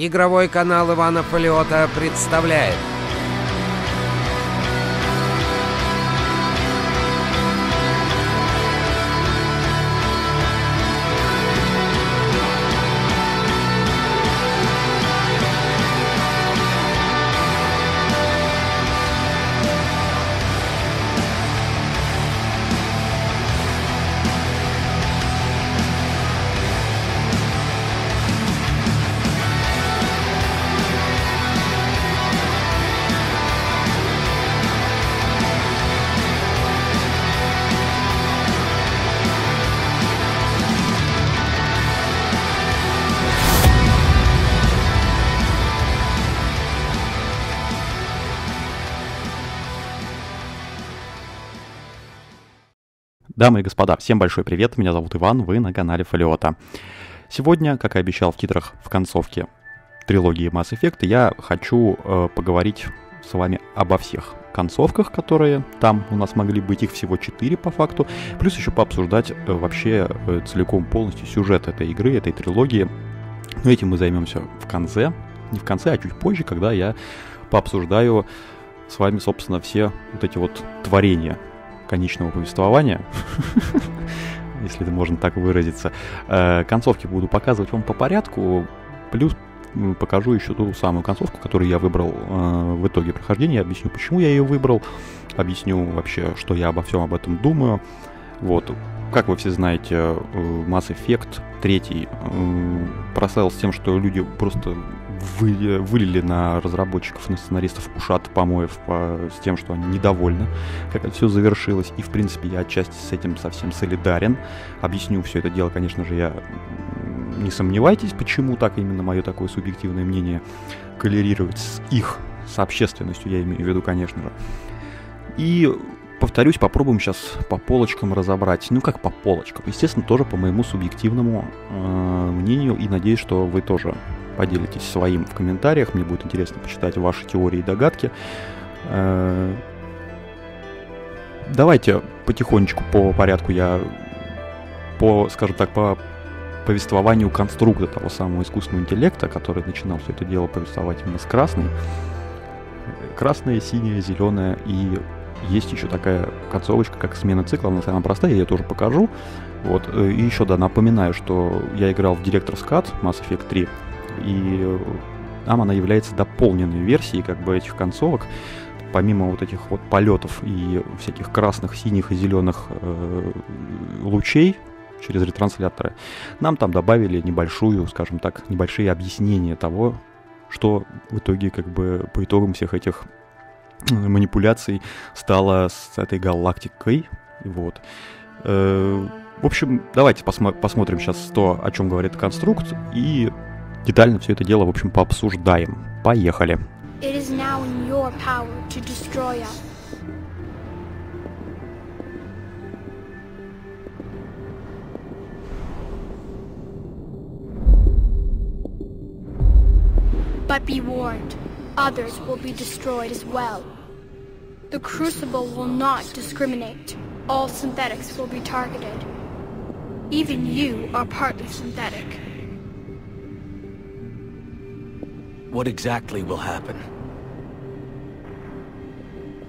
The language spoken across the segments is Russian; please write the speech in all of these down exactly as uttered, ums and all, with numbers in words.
Игровой канал Ивана Фалеота представляет. Дамы и господа, всем большой привет, меня зовут Иван, вы на канале Фалеота. Сегодня, как и обещал в титрах в концовке трилогии Mass Effect, я хочу э, поговорить с вами обо всех концовках, которые там у нас могли быть, их всего четыре по факту, плюс еще пообсуждать э, вообще э, целиком полностью сюжет этой игры, этой трилогии. Но этим мы займемся в конце, не в конце, а чуть позже, когда я пообсуждаю с вами, собственно, все вот эти вот творения конечного повествования, если это можно так выразиться. Концовки буду показывать вам по порядку, плюс покажу еще ту самую концовку, которую я выбрал в итоге прохождения, объясню, почему я ее выбрал, объясню вообще, что я обо всем об этом думаю. Вот, как вы все знаете, Mass Effect три прославился тем, что люди просто Вы, вылили на разработчиков, на сценаристов ушат помоев по, с тем, что они недовольны, как это все завершилось. И, в принципе, я отчасти с этим совсем солидарен. Объясню все это дело, конечно же, я... Не сомневайтесь, почему так именно мое такое субъективное мнение коллерирует с их, с общественностью, я имею в виду, конечно же. И... Повторюсь, попробуем сейчас по полочкам разобрать. Ну, как по полочкам. Естественно, тоже по моему субъективному э, мнению. И надеюсь, что вы тоже поделитесь своим в комментариях. Мне будет интересно почитать ваши теории и догадки. Э, давайте потихонечку по порядку я, по, скажем так, по повествованию конструкта того самого искусственного интеллекта, который начинал все это дело повествовать именно с красной. Красное, синее, зеленое и... Есть еще такая концовочка, как смена цикла, она самая простая, я ее тоже покажу. Вот. И еще, да, напоминаю, что я играл в Director's Cut Mass Effect три, и там она является дополненной версией как бы этих концовок. Помимо вот этих вот полетов и всяких красных, синих и зеленых э, лучей через ретрансляторы, нам там добавили небольшую, скажем так, небольшие объяснения того, что в итоге как бы по итогам всех этих манипуляций стала с этой галактикой. Вот. В общем, давайте посмо- посмотрим сейчас то, о чем говорит конструкт, и детально все это дело, в общем, пообсуждаем. Поехали. Others will be destroyed as well. The Crucible will not discriminate. All synthetics will be targeted. Even you are partly synthetic. What exactly will happen?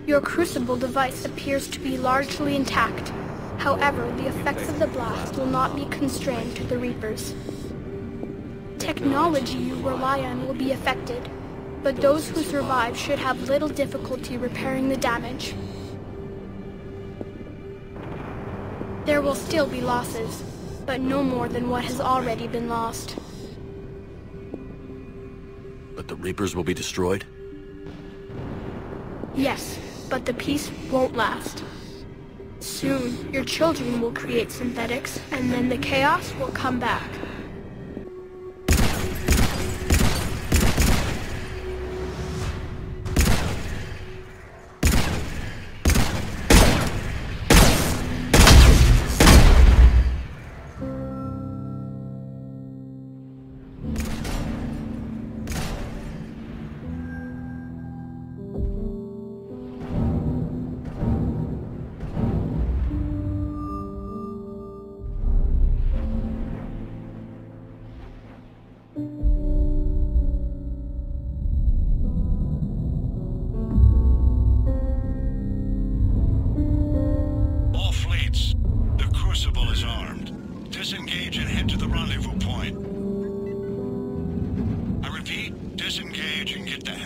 Your Crucible device appears to be largely intact. However, the effects of the blast will not be constrained to the Reapers. Technology you rely on will be affected. But those who survive should have little difficulty repairing the damage. There will still be losses, but no more than what has already been lost. But the Reapers will be destroyed? Yes, but the peace won't last. Soon, your children will create synthetics, and then the chaos will come back.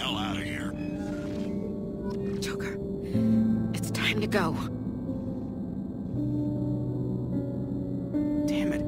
hell out of here. Joker, it's time to go. Damn it.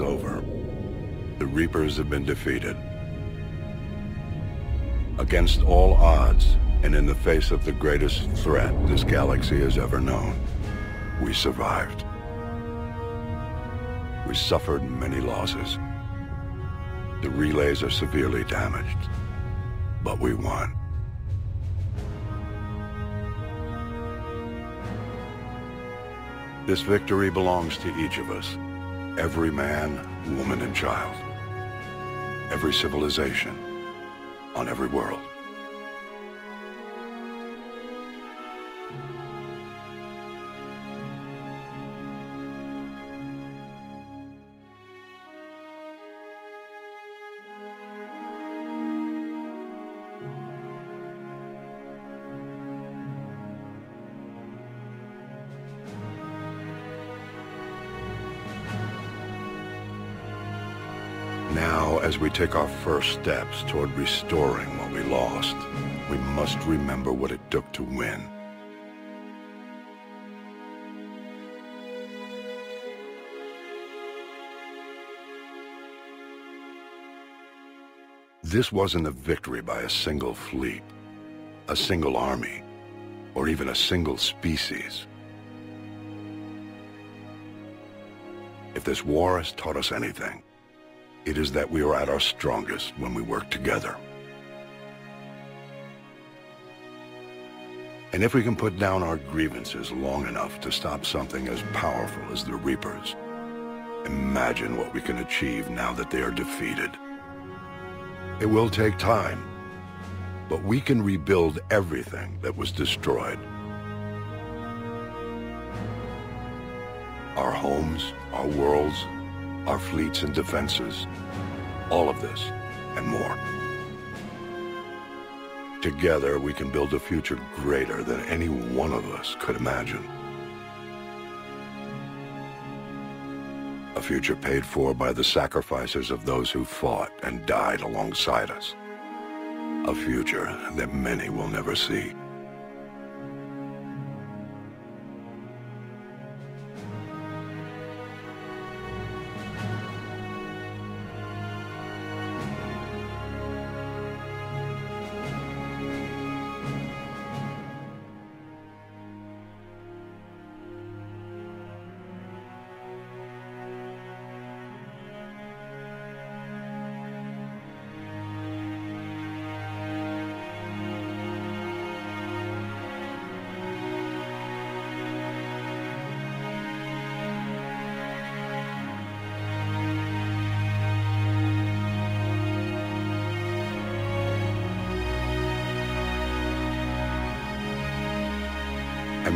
is over. The Reapers have been defeated. Against all odds, and in the face of the greatest threat this galaxy has ever known, we survived. We suffered many losses. The relays are severely damaged, but we won. This victory belongs to each of us, every man, woman, and child, every civilization, on every world. As we take our first steps toward restoring what we lost, we must remember what it took to win. This wasn't a victory by a single fleet, a single army, or even a single species. If this war has taught us anything, it is that we are at our strongest when we work together. And if we can put down our grievances long enough to stop something as powerful as the Reapers, imagine what we can achieve now that they are defeated. It will take time, but we can rebuild everything that was destroyed. Our homes, our worlds, our fleets and defenses, all of this and more. Together we can build a future greater than any one of us could imagine. A future paid for by the sacrifices of those who fought and died alongside us. A future that many will never see.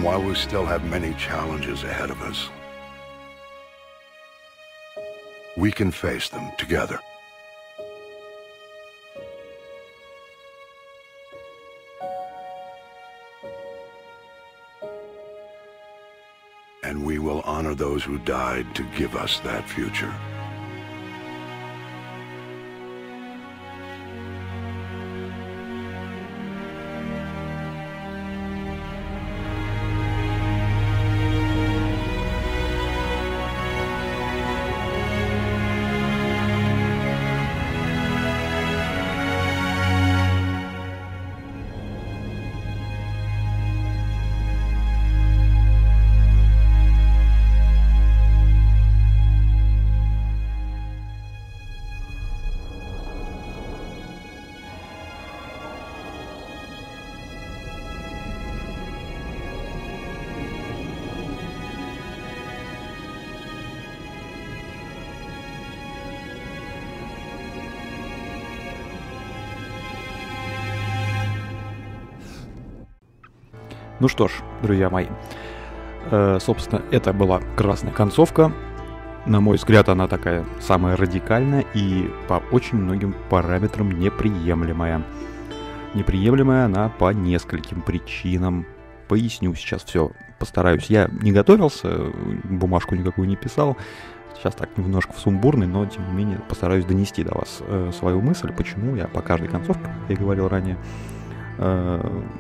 While we still have many challenges ahead of us, we can face them together. And we will honor those who died to give us that future. Ну что ж, друзья мои, э, собственно, это была красная концовка. На мой взгляд, она такая самая радикальная и по очень многим параметрам неприемлемая. Неприемлемая она по нескольким причинам. Поясню сейчас все, постараюсь. Я не готовился, бумажку никакую не писал. Сейчас так немножко в сумбурный, но тем не менее постараюсь донести до вас э, свою мысль, почему я по каждой концовке, как я говорил ранее,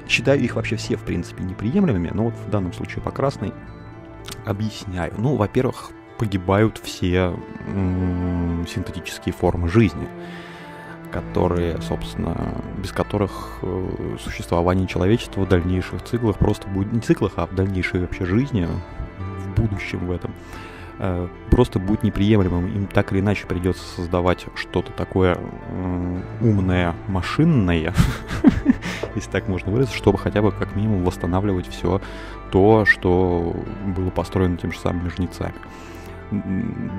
считаю их вообще все, в принципе, неприемлемыми, но вот в данном случае по красной объясняю. Ну, во-первых, погибают все м- синтетические формы жизни, которые, собственно, без которых существование человечества в дальнейших циклах просто будет, не циклах, а в дальнейшей вообще жизни, в будущем в этом, просто будет неприемлемым. Им так или иначе придется создавать что-то такое умное, машинное, если так можно выразиться, чтобы хотя бы как минимум восстанавливать все то, что было построено тем же самыми жнецами.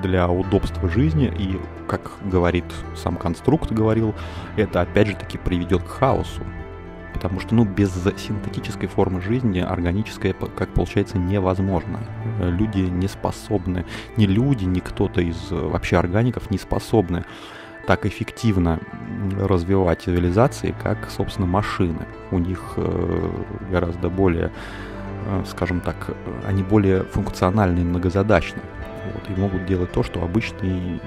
Для удобства жизни, и, как говорит сам конструкт, говорил, это опять же таки приведет к хаосу, потому что, ну, без синтетической формы жизни органическая, как получается, невозможно. Люди не способны, ни люди, ни кто-то из вообще органиков не способны так эффективно развивать цивилизации, как, собственно, машины. У них э, гораздо более, э, скажем так, они более функциональны и многозадачны. Вот, и могут делать то, что органи...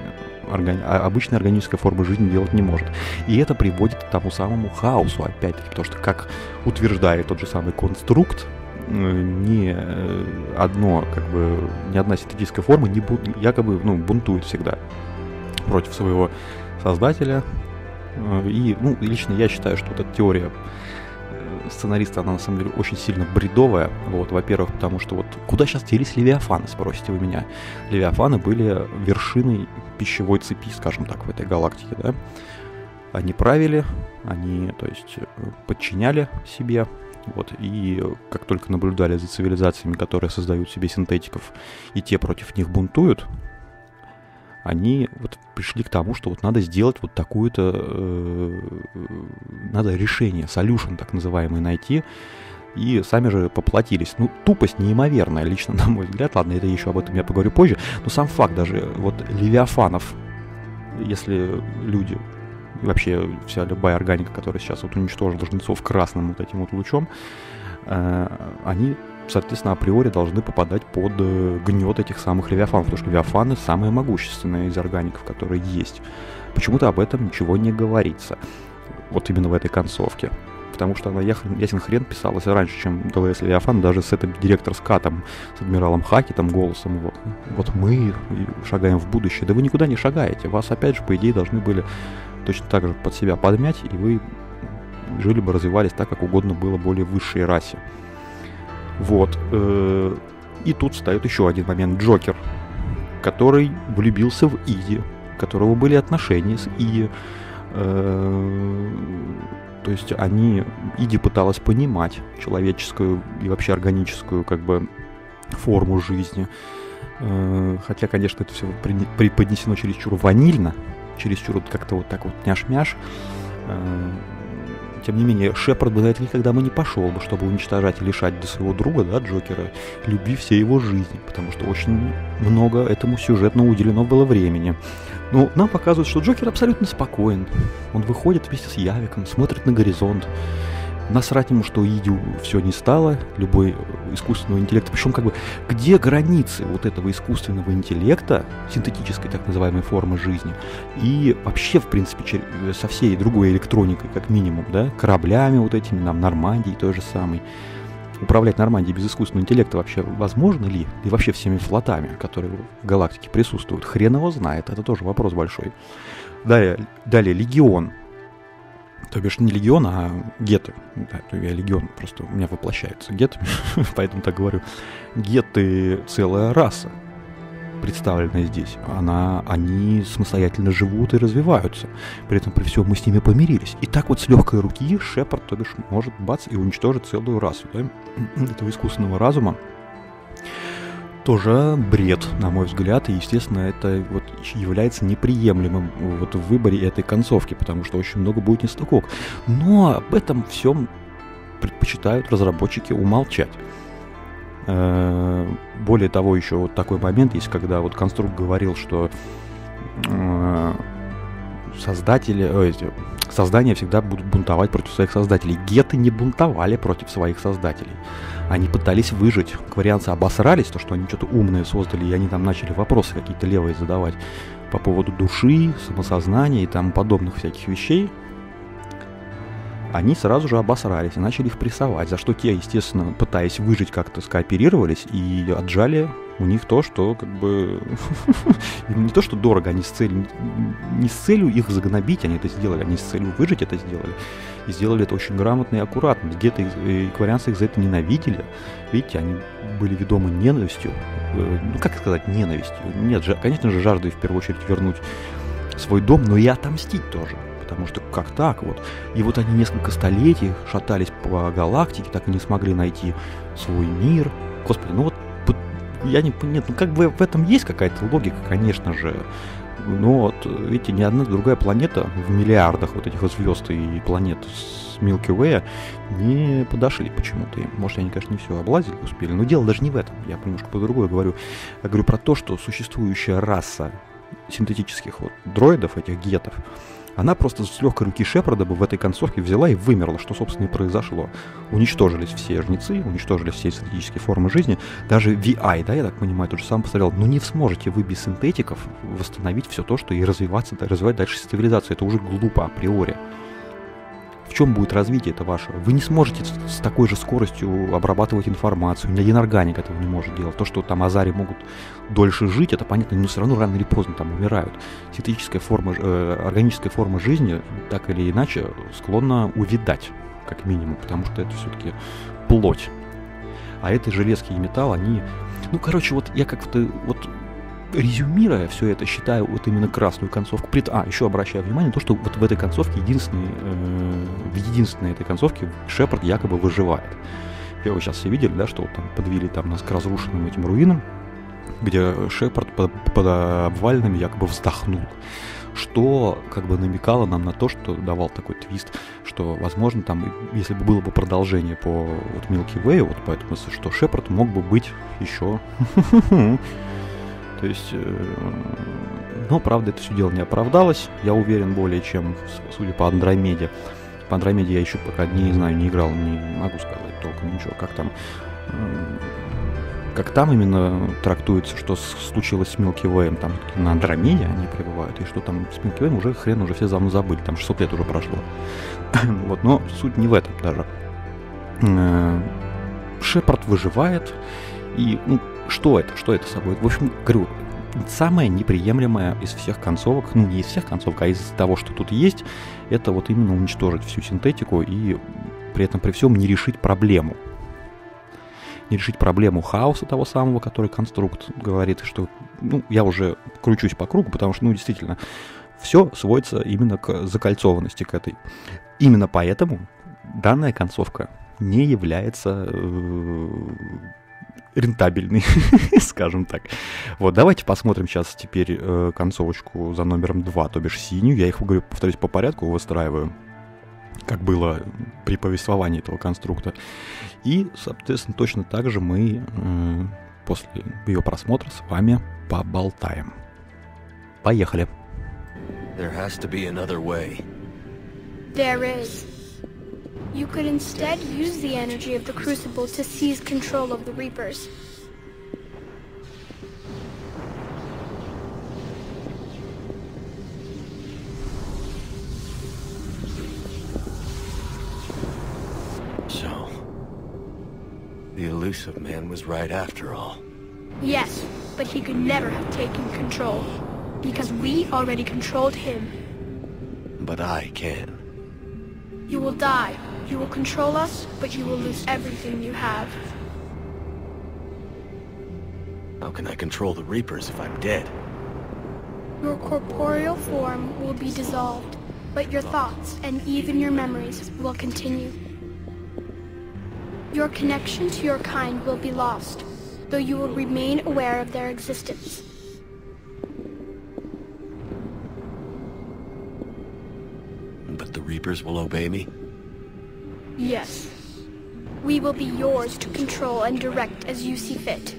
обычная органическая форма жизни делать не может. И это приводит к тому самому хаосу, опять-таки, потому что, как утверждает тот же самый конструкт, ни, одно, как бы, ни одна синтетическая форма не бу... якобы ну, бунтует всегда против своего создателя. И ну, лично я считаю, что вот эта теория сценариста, она на самом деле очень сильно бредовая. Вот, во-первых, потому что вот куда сейчас делись левиафаны, спросите вы меня. Левиафаны были вершиной пищевой цепи, скажем так, в этой галактике, да. Они правили, они, то есть, подчиняли себе, вот, и как только наблюдали за цивилизациями, которые создают себе синтетиков, и те против них бунтуют, они вот пришли к тому, что вот надо сделать вот такую-то, э, надо решение, solution так называемый найти, и сами же поплатились. Ну, тупость неимоверная, лично на мой взгляд. Ладно, это еще об этом я поговорю позже, но сам факт даже вот левиафанов, если люди, вообще вся любая органика, которая сейчас вот уничтожила жнецов красным вот этим вот лучом, э, они... соответственно, априори должны попадать под гнет этих самых левиафанов, потому что левиафаны самые могущественные из органиков, которые есть. Почему-то об этом ничего не говорится, вот именно в этой концовке, потому что она ясен хрен писалась раньше, чем ДЛС Левиафан, даже с этим Director's Cut'ом, с адмиралом Хакетом, голосом его. Вот мы шагаем в будущее. Да вы никуда не шагаете, вас опять же, по идее, должны были точно так же под себя подмять, и вы жили бы, развивались так, как угодно было более высшей расе. Вот, и тут встает еще один момент. Джокер, который влюбился в Иди, у которого были отношения с Иди. То есть они, Иди пыталась понимать человеческую и вообще органическую, как бы, форму жизни. Хотя, конечно, это все преподнесено чересчур ванильно, чересчур как-то вот так вот няш-мяш. Тем не менее, Шепард бы на это никогда бы не пошел бы, чтобы уничтожать и лишать до своего друга, да, Джокера, любви всей его жизни, потому что очень много этому сюжетно уделено было времени. Но нам показывают, что Джокер абсолютно спокоен. Он выходит вместе с Явиком, смотрит на горизонт. Насрать ему, что Идю все не стало, любой искусственного интеллекта. Причем, как бы, где границы вот этого искусственного интеллекта, синтетической так называемой формы жизни, и вообще, в принципе, со всей другой электроникой, как минимум, да, кораблями вот этими, нам, Нормандией той же самой. Управлять Нормандией без искусственного интеллекта вообще возможно ли? И вообще всеми флотами, которые в галактике присутствуют, хрен его знает, это тоже вопрос большой. Далее, далее Легион. То бишь не легион, а геты. Да, я легион, просто у меня воплощаются геты, поэтому так говорю. Геты — целая раса, представленная здесь. Она, они самостоятельно живут и развиваются. При этом при всем мы с ними помирились. И так вот с легкой руки Шепард, то бишь, может бац и уничтожить целую расу, да? Этого искусственного разума. Тоже бред, на мой взгляд, и, естественно, это вот является неприемлемым вот в выборе этой концовки, потому что очень много будет нестыковок. Но об этом всем предпочитают разработчики умолчать. Более того, еще вот такой момент есть, когда вот конструкт говорил, что создатели, создания всегда будут бунтовать против своих создателей. Геты не бунтовали против своих создателей. Они пытались выжить. Кварианцы обосрались, то, что они что-то умное создали, и они там начали вопросы какие-то левые задавать по поводу души, самосознания и там подобных всяких вещей. Они сразу же обосрались и начали их прессовать, за что те, естественно, пытаясь выжить, как-то скооперировались и отжали у них то, что как бы им не то, что дорого, они с целью, не с целью их загнобить, они это сделали, они с целью выжить это сделали. И сделали это очень грамотно и аккуратно. Где-то экварианцы их за это ненавидели. Видите, они были ведомы ненавистью. Ну, как сказать, ненавистью? Нет, же, конечно же, жаждой в первую очередь вернуть свой дом, но и отомстить тоже. Потому что как так вот? И вот они несколько столетий шатались по галактике, так и не смогли найти свой мир. Господи, ну вот я не понимаю, ну как бы в этом есть какая-то логика, конечно же. Но вот, видите, ни одна другая планета в миллиардах вот этих вот звезд и планет с Milky Way не подошли почему-то. Может, они, конечно, не все облазили, успели. Но дело даже не в этом. Я немножко по-другому говорю. Я говорю про то, что существующая раса синтетических вот дроидов, этих гетов, она просто с легкой руки Шепарда бы в этой концовке взяла и вымерла, что, собственно, и произошло. Уничтожились все жнецы, уничтожились все синтетические формы жизни. Даже ви ай, да, я так понимаю, тоже сам посмотрел, но не сможете вы без синтетиков восстановить все то, что и развиваться, развивать дальше цивилизацию. Это уже глупо априори. В чем будет развитие это ваше? Вы не сможете с такой же скоростью обрабатывать информацию. Ни один органик этого не может делать. То, что там азари могут дольше жить, это понятно, но все равно рано или поздно там умирают. Синтетическая форма, э, органическая форма жизни, так или иначе, склонна увядать, как минимум, потому что это все-таки плоть. А это железки и металл, они... Ну, короче, вот я как-то... вот резюмируя все это, считаю вот именно красную концовку. Пред... А, еще обращаю внимание, то, что вот в этой концовке единственной, э, в единственной этой концовке Шепард якобы выживает. Вы сейчас все видели, да, что вот там подвели там нас к разрушенным этим руинам, где Шепард под, под обвалинами якобы вздохнул. Что как бы намекало нам на то, что давал такой твист, что, возможно, там, если бы было бы продолжение по вот Milky Way, вот поэтому, что Шепард мог бы быть еще... То есть, но, правда, это все дело не оправдалось, я уверен, более чем, судя по Андромеде. По Андромеде я еще пока не знаю, не играл, не могу сказать толком ничего, как там, как там именно трактуется, что случилось с Milky Way, там на Андромеде они пребывают, и что там с Milky Way уже хрен, уже все давно забыли, там шестьсот лет уже прошло. Вот, но суть не в этом даже. Шепард выживает, и, ну, что это? Что это собой? В общем, говорю, самое неприемлемое из всех концовок, ну не из всех концовок, а из того, что тут есть, это вот именно уничтожить всю синтетику и при этом при всем не решить проблему. Не решить проблему хаоса того самого, который конструкт говорит, что, ну, я уже кручусь по кругу, потому что, ну, действительно, все сводится именно к закольцованности, к этой. Именно поэтому данная концовка не является... Э- рентабельный, скажем так. Вот, давайте посмотрим сейчас теперь э, концовочку за номером два, то бишь синюю. Я их, говорю, повторюсь, по порядку выстраиваю, как было при повествовании этого конструкта. И, соответственно, точно так же мы э, после ее просмотра с вами поболтаем. Поехали. There has to be another way. There is. You could instead use the energy of the Crucible to seize control of the Reapers. So, the elusive man was right after all. Yes, but he could never have taken control, because we already controlled him. But I can. You will die. You will control us, but you will lose everything you have. How can I control the Reapers if I'm dead? Your corporeal form will be dissolved, but your thoughts and even your memories will continue. Your connection to your kind will be lost, though you will remain aware of their existence. But the Reapers will obey me? Yes. We will be yours to control and direct as you see fit.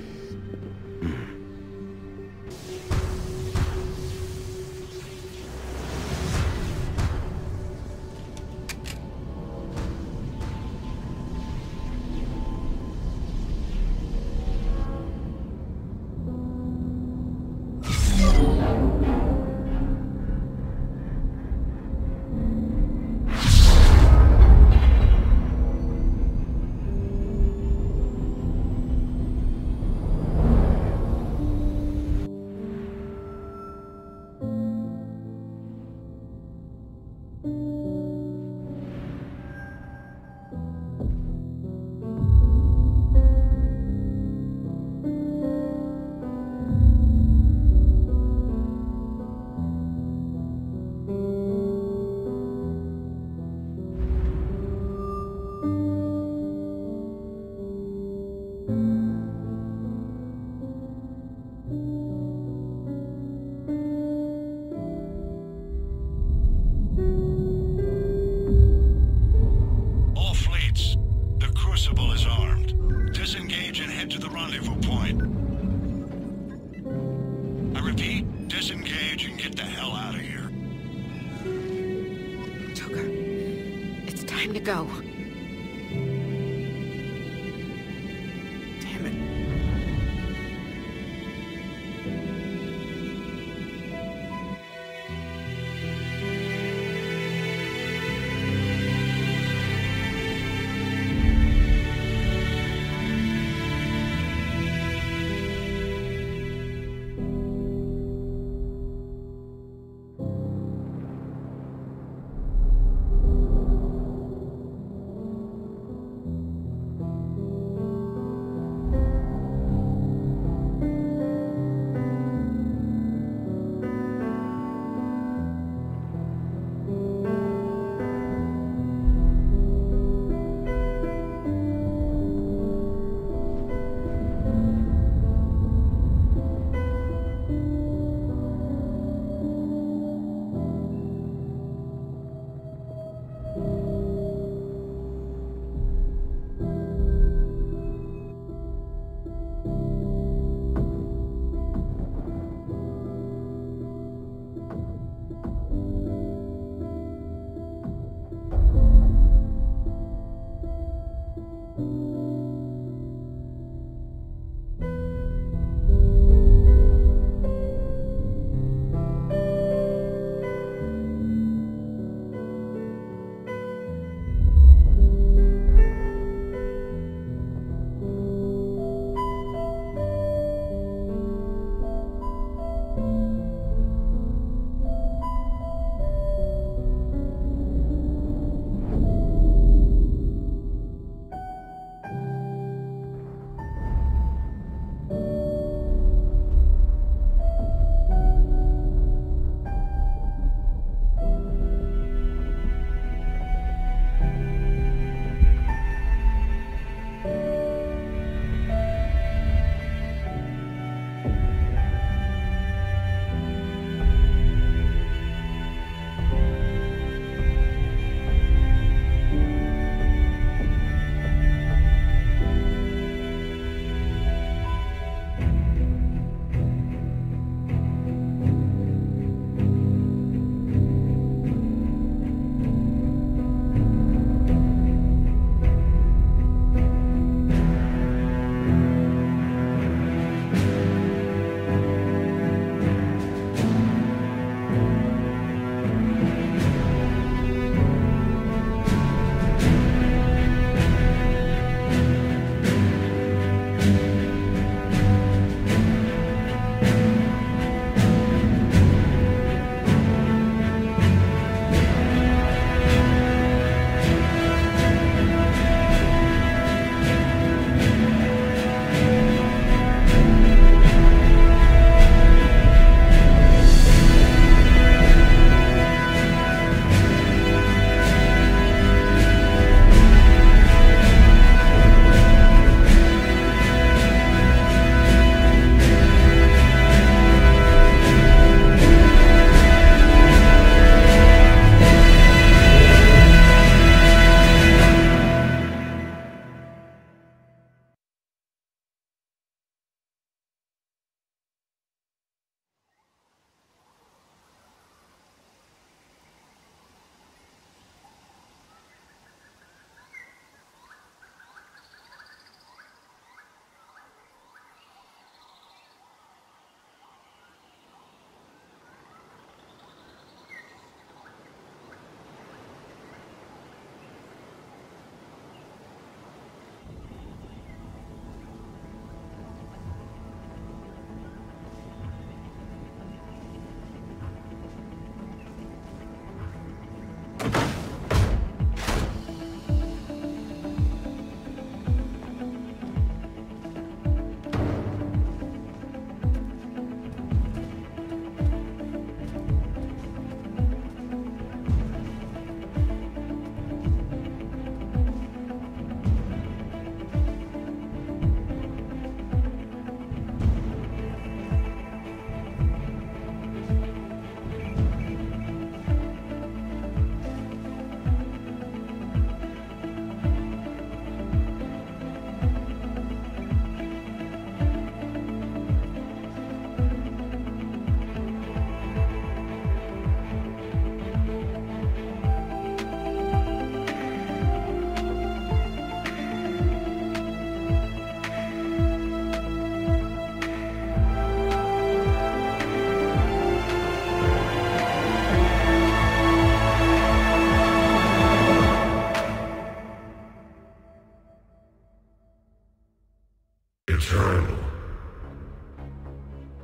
Time to go. Damn it.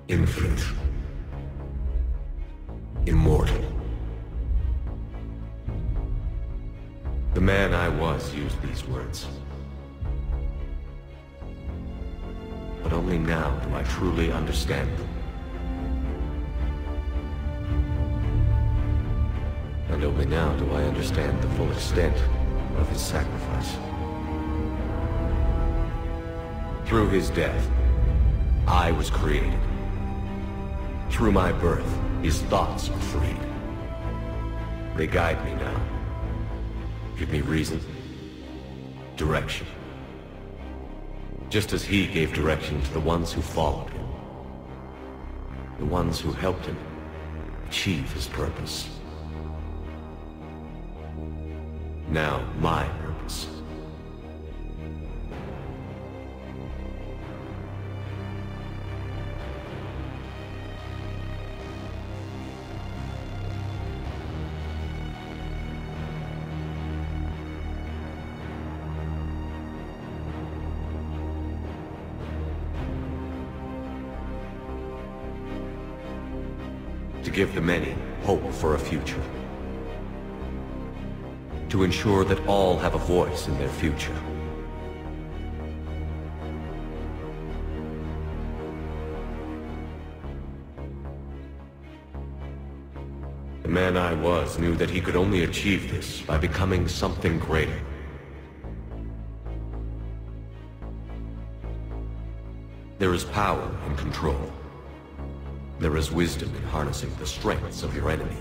Infinite. Immortal. The man I was used these words. But only now do I truly understand them. And only now do I understand the full extent of his sacrifice. Through his death, I was created. Through my birth, his thoughts are freed. They guide me now. Give me reason, direction. Just as he gave direction to the ones who followed him. The ones who helped him achieve his purpose. Now, my purpose. To give the many hope for a future. To ensure that all have a voice in their future. The man I was knew that he could only achieve this by becoming something greater. There is power in control. There is wisdom in harnessing the strengths of your enemy.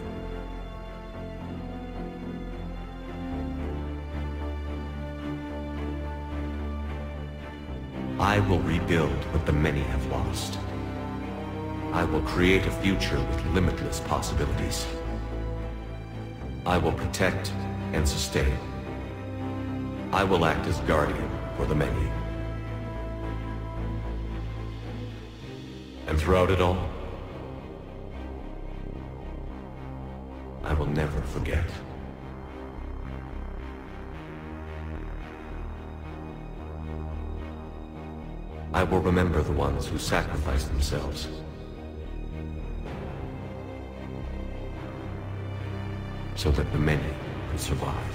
I will rebuild what the many have lost. I will create a future with limitless possibilities. I will protect and sustain. I will act as guardian for the many. And throughout it all, I will never forget. I will remember the ones who sacrificed themselves. So that the many could survive.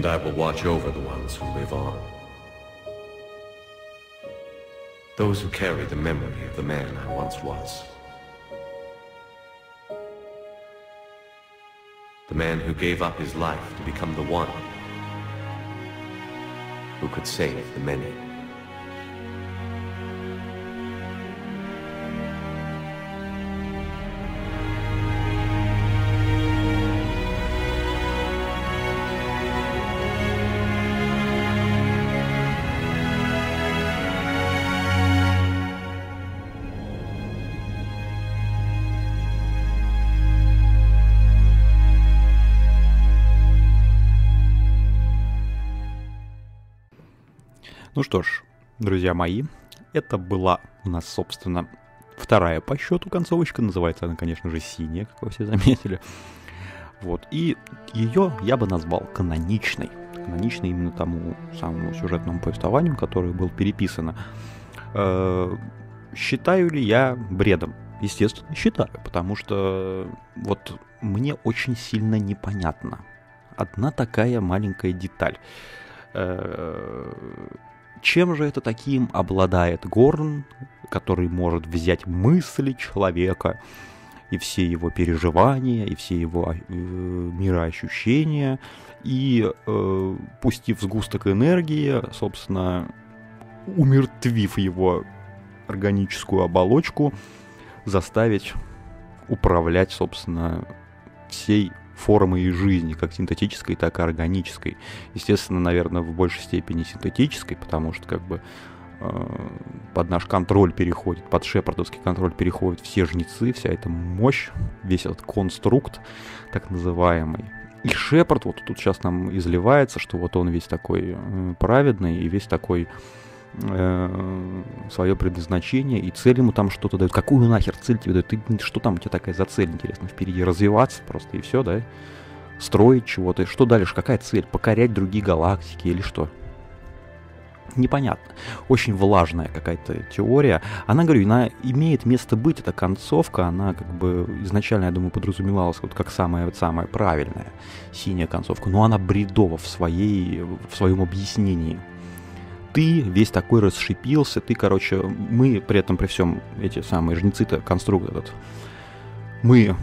And I will watch over the ones who live on. Those who carry the memory of the man I once was. The man who gave up his life to become the one who could save the many. Ну что ж, друзья мои, это была у нас, собственно, вторая по счету концовочка. Называется она, конечно же, синяя, как вы все заметили. Вот, и ее я бы назвал каноничной. Каноничной именно тому самому сюжетному повествованию, которое было переписано. Э-э- считаю ли я бредом? Естественно, считаю, потому что вот мне очень сильно непонятно. Одна такая маленькая деталь. Э-э- Чем же это таким обладает Горн, который может взять мысли человека и все его переживания, и все его э, мироощущения, и, э, пустив сгусток энергии, собственно, умертвив его органическую оболочку, заставить управлять, собственно, всей формой жизни, как синтетической, так и органической. Естественно, наверное, в большей степени синтетической, потому что как бы э, под наш контроль переходит, под шепардовский контроль переходят все жнецы, вся эта мощь, весь этот конструкт так называемый. И Шепард вот тут сейчас нам изливается, что вот он весь такой э, праведный и весь такой э, свое предназначение, и цель ему там что-то дают. Какую нахер цель тебе дают? Ты, что там у тебя такая за цель, интересно, впереди? Развиваться просто и все, да? Строить чего-то. Что дальше? Какая цель? Покорять другие галактики или что? Непонятно. Очень влажная какая-то теория. Она, говорю, она имеет место быть, эта концовка, она как бы изначально, я думаю, подразумевалась вот как самая-самая правильная синяя концовка, но она бредова в своей, в своем объяснении. Ты весь такой расшипился, ты, короче, мы при этом, при всем, эти самые жнецы-то, конструкт этот, мы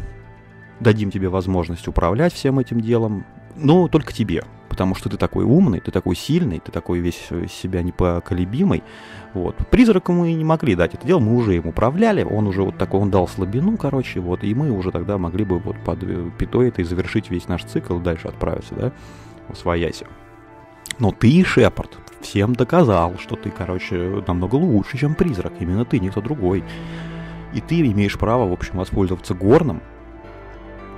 дадим тебе возможность управлять всем этим делом, но только тебе. Потому что ты такой умный, ты такой сильный, ты такой весь из себя непоколебимый. Вот. Призраку мы не могли дать это дело, мы уже им управляли, он уже вот такой, он дал слабину, короче, вот, и мы уже тогда могли бы вот под пятой этой завершить весь наш цикл, дальше отправиться, да, восвояси. Но ты, Шепард, всем доказал, что ты, короче, намного лучше, чем призрак, именно ты, никто другой. И ты имеешь право, в общем, воспользоваться горным,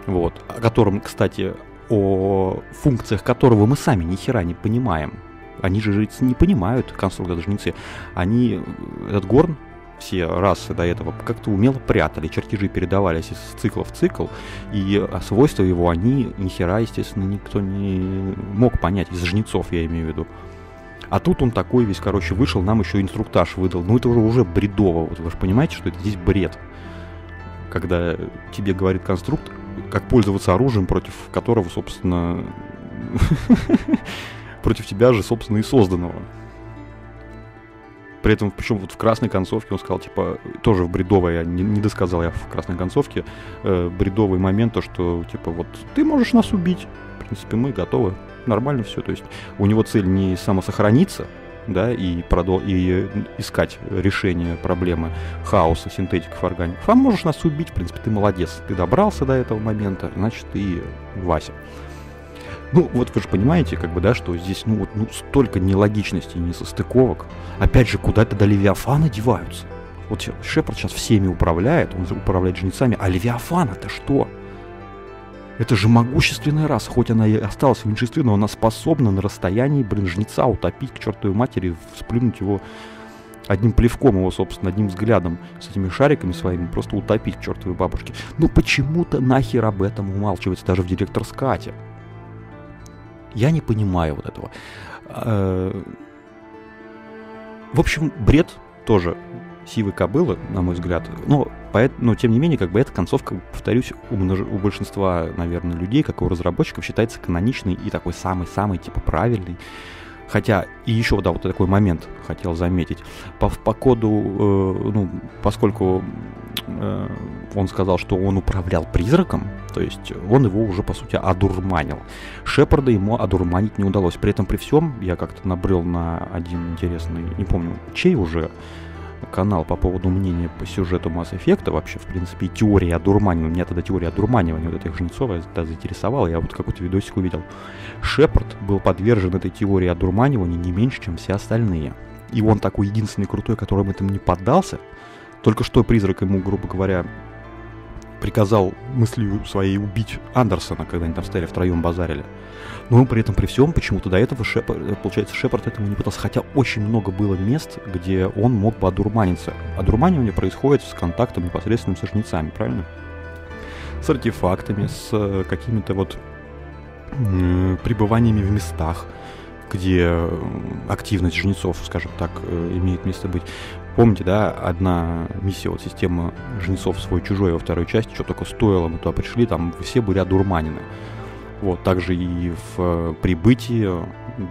вот, о котором, кстати, о функциях которого мы сами ни хера не понимаем. Они же жрецы не понимают, конструкторы жнецы. Они этот горн, все расы до этого, как-то умело прятали. Чертежи передавались из цикла в цикл, и свойства его они ни хера, естественно, никто не мог понять. Из жнецов, я имею в виду. А тут он такой весь, короче, вышел, нам еще инструктаж выдал. Ну это уже, уже бредово. Вот вы же понимаете, что это здесь бред. Когда тебе говорит конструктор, как пользоваться оружием, против которого, собственно, против тебя же, собственно, и созданного. При этом, причем вот в красной концовке он сказал, типа, тоже в бредовой, я не, не досказал я в красной концовке, э, бредовый момент, то, что, типа, вот, ты можешь нас убить, в принципе, мы готовы, нормально все, то есть у него цель не самосохраниться, да, и, продол- и искать решение проблемы хаоса, синтетиков, органиков. А можешь нас убить, в принципе, ты молодец, ты добрался до этого момента, значит, ты Вася. Ну, вот вы же понимаете, как бы, да, что здесь, ну, вот, ну, столько нелогичностей, несостыковок. Опять же, куда-то до Левиафана деваются. Вот Шепард сейчас всеми управляет, он управляет жнецами, а Левиафана-то что? Это же могущественная раса, хоть она и осталась в меньшинстве, но она способна на расстоянии, блин, жнеца утопить к чертовой матери, сплюнуть его одним плевком, его, собственно, одним взглядом с этими шариками своими, просто утопить к чертовой бабушке. Но почему-то нахер об этом умалчивается даже в Director's Cut. Я не понимаю вот этого. В общем, бред тоже сивой кобылы, на мой взгляд, но, но тем не менее, как бы эта концовка, повторюсь, у, у большинства, наверное, людей, как и у разработчиков, считается каноничной и такой самый-самый, типа, правильный. Хотя, и еще, да, вот такой момент хотел заметить. По, по коду, э, ну, поскольку э, он сказал, что он управлял призраком, то есть он его уже, по сути, одурманил. Шепарда ему одурманить не удалось. При этом, при всем, я как-то набрел на один интересный, не помню, чей уже, канал по поводу мнения по сюжету Mass Effect, вообще, в принципе, теория одурманивания. У меня тогда теория одурманивания вот этих жнецов тогда заинтересовала, я вот какой-то видосик увидел. Шепард был подвержен этой теории одурманивания не меньше, чем все остальные. И он такой единственный крутой, которым этому не поддался. Только что призрак ему, грубо говоря, приказал мыслью своей убить Андерсона, когда они там стояли втроем базарили. Но при этом при всем почему-то до этого Шепард, получается, Шепард этому не пытался, хотя очень много было мест, где он мог бы одурманиться. Одурманивание происходит с контактом непосредственным со жнецами, правильно? С артефактами, с какими-то вот пребываниями в местах, где активность жнецов, скажем так, имеет место быть. Помните, да, одна миссия, вот система жнецов свой-чужой во второй части, что только стоило, мы туда пришли, там все были одурманены. Вот, также и в прибытии,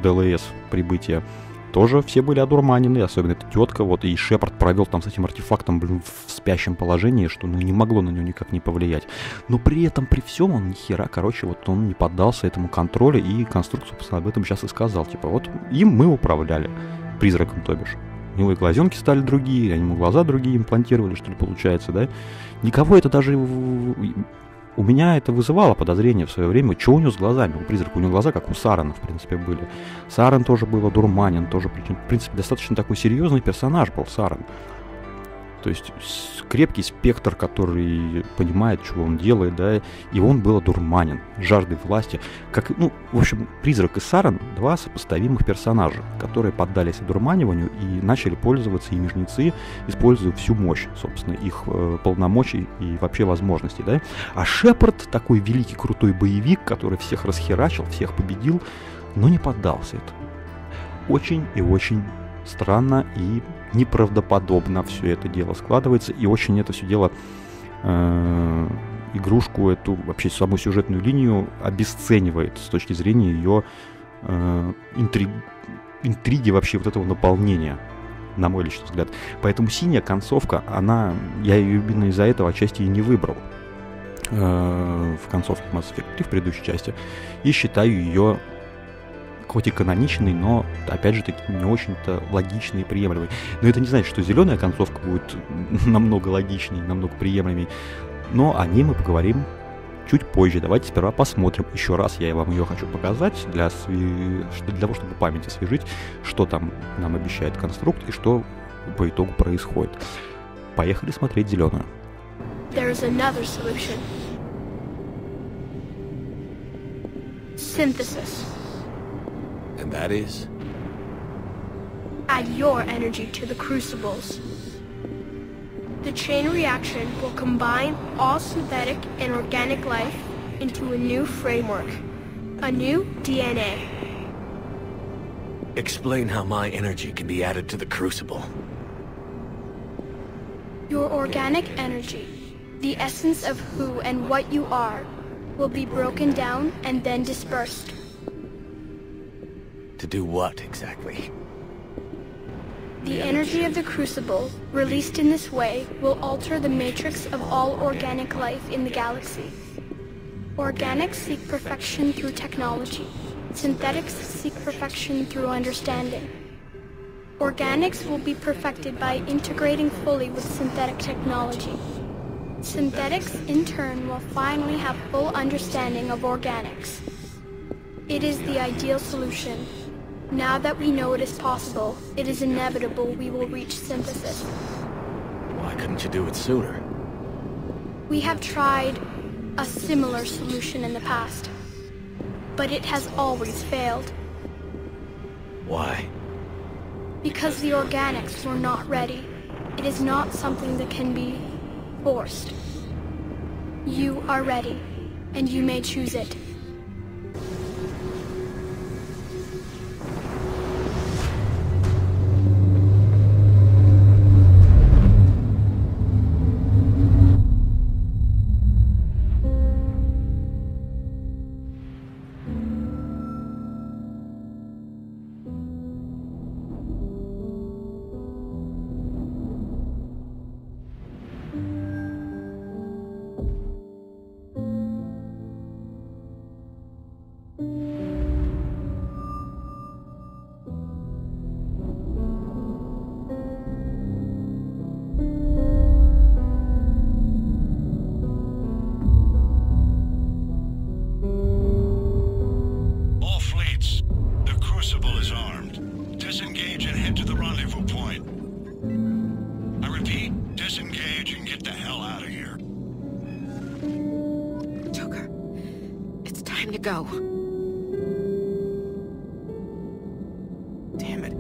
ДЛС прибытия, тоже все были одурманены, особенно эта тетка, вот, и Шепард провел там с этим артефактом, блин, в спящем положении, что, ну, не могло на него никак не повлиять. Но при этом, при всем, он ни хера, короче, вот, он не поддался этому контролю, и конструкт, собственно, об этом сейчас и сказал, типа, вот, им мы управляли, призраком, то бишь. У него и глазенки стали другие, они ему глаза другие имплантировали, что ли, получается, да? Никого это даже... У меня это вызывало подозрение в свое время, что у него с глазами, у призрака, у него глаза, как у Сарана, в принципе, были. Саран тоже был одурманен, тоже, в принципе, достаточно такой серьезный персонаж был Саран. То есть крепкий спектр, который понимает, что он делает, да, и он был одурманен жаждой власти. Как, ну, в общем, призрак и Саран – два сопоставимых персонажа, которые поддались одурманиванию и начали пользоваться ими жнецы, используя всю мощь, собственно, их э, полномочий и вообще возможностей, да. А Шепард – такой великий крутой боевик, который всех расхерачил, всех победил, но не поддался этому. Очень и очень странно и неправдоподобно все это дело складывается, и очень это все дело, э, игрушку эту, вообще саму сюжетную линию обесценивает с точки зрения ее э, интриги, интриги вообще вот этого наполнения, на мой личный взгляд. Поэтому синяя концовка, она, я ее именно из-за этого отчасти и не выбрал э, в концовке Масс Эффект три, в предыдущей части, и считаю ее... хоть и каноничный, но, опять же, таки не очень-то логичный и приемлемый. Но это не значит, что зеленая концовка будет намного логичнее, намного приемлемее. Но о ней мы поговорим чуть позже. Давайте сперва посмотрим. Еще раз я вам ее хочу показать, для, сви... для того, чтобы память освежить, что там нам обещает конструкт и что по итогу происходит. Поехали смотреть зеленую. And that is? Add your energy to the crucibles. The chain reaction will combine all synthetic and organic life into a new framework, a new D N A. Explain how my energy can be added to the crucible. Your organic energy, the essence of who and what you are, will be broken down and then dispersed. To do what, exactly? The energy of the crucible, released in this way, will alter the matrix of all organic life in the galaxy. Organics seek perfection through technology. Synthetics seek perfection through understanding. Organics will be perfected by integrating fully with synthetic technology. Synthetics, in turn, will finally have full understanding of organics. It is the ideal solution. Now that we know it is possible, it is inevitable we will reach synthesis. Why couldn't you do it sooner? We have tried a similar solution in the past, but it has always failed. Why? Because the organics were not ready. It is not something that can be forced. You are ready, and you may choose it. Go. Damn it.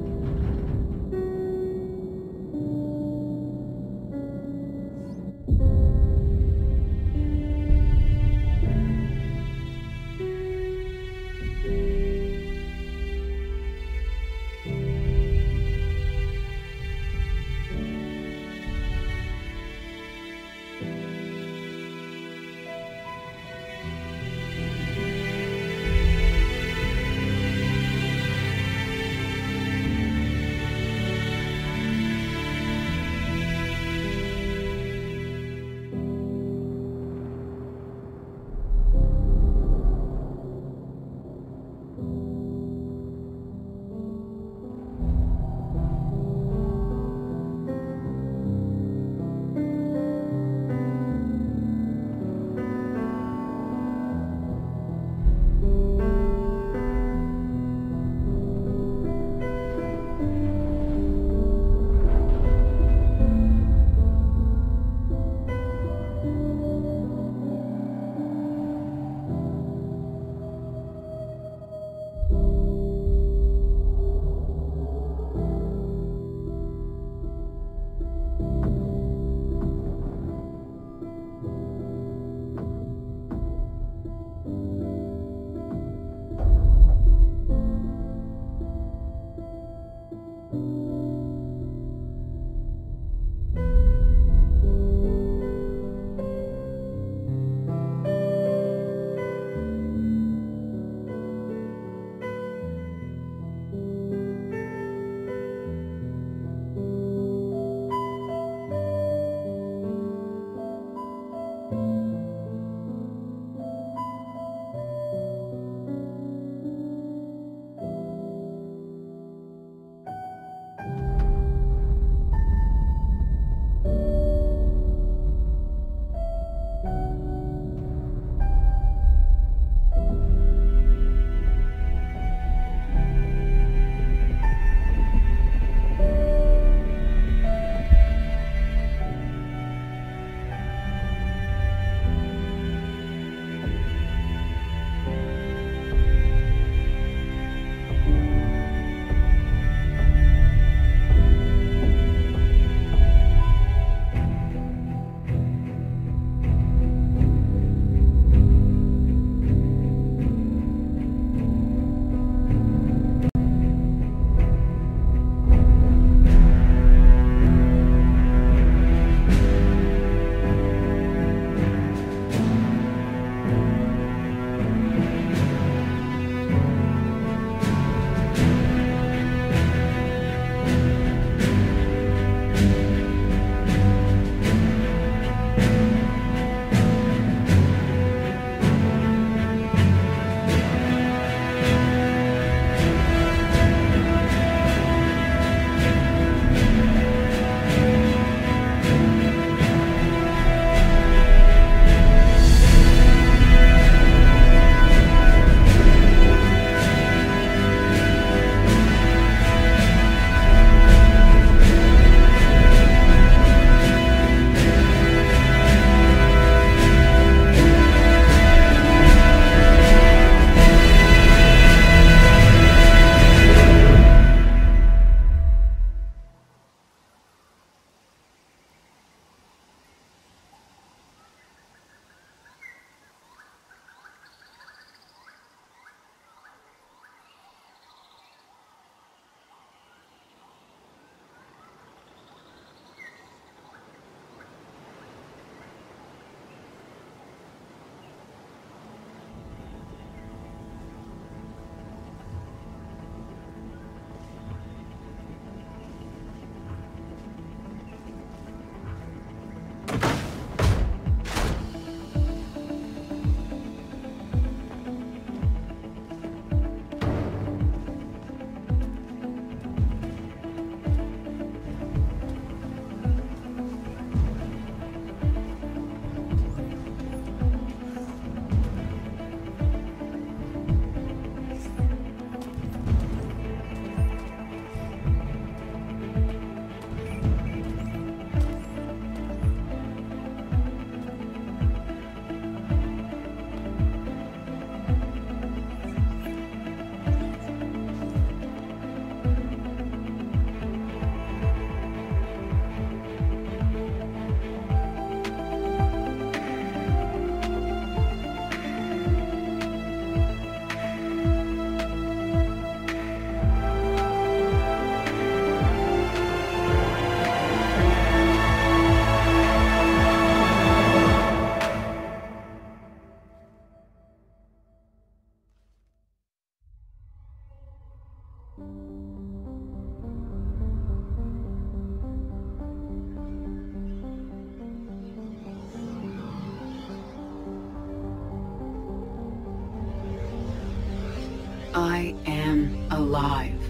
I am alive.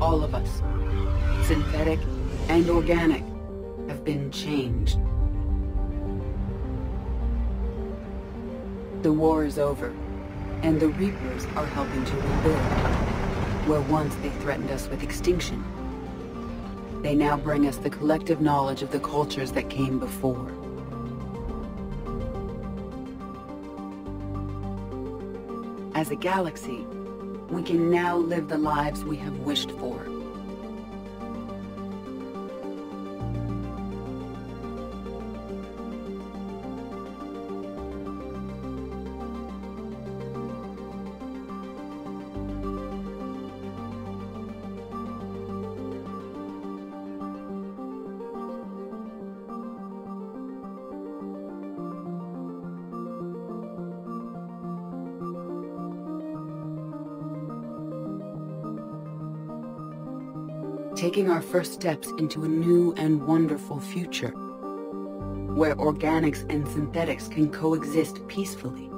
All of us, synthetic and organic, have been changed. The war is over, and the Reapers are helping to rebuild, where once they threatened us with extinction. They now bring us the collective knowledge of the cultures that came before. As a galaxy, we can now live the lives we have wished for. Taking our first steps into a new and wonderful future, where organics and synthetics can coexist peacefully.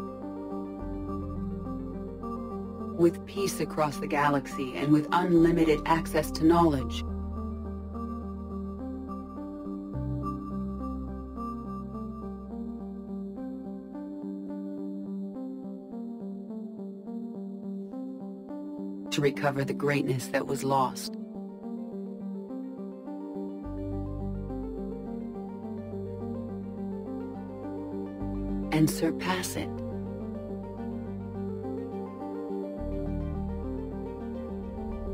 With peace across the galaxy and with unlimited access to knowledge. To recover the greatness that was lost. And surpass it.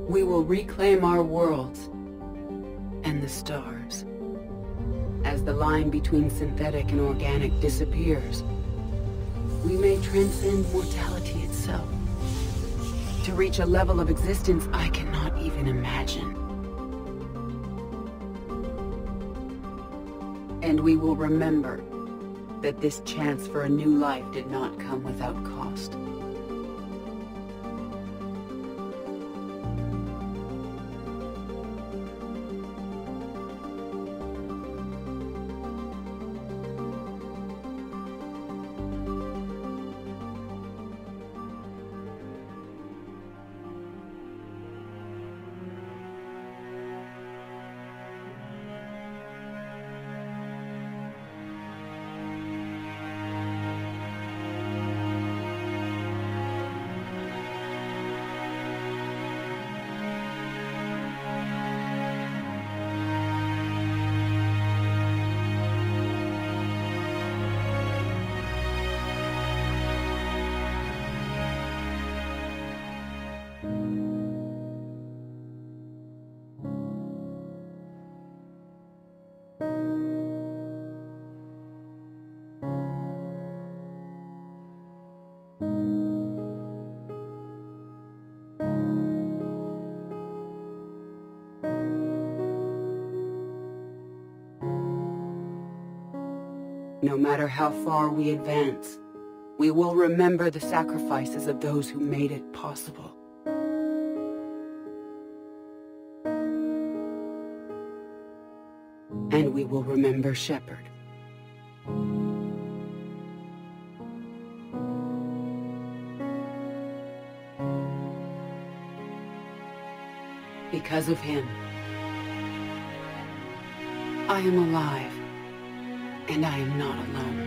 We will reclaim our worlds and the stars. As the line between synthetic and organic disappears, we may transcend mortality itself to reach a level of existence I cannot even imagine. And we will remember that this chance for a new life did not come without cost. No matter how far we advance, we will remember the sacrifices of those who made it possible. And we will remember Shepard. Because of him, I am alive. And I am not alone.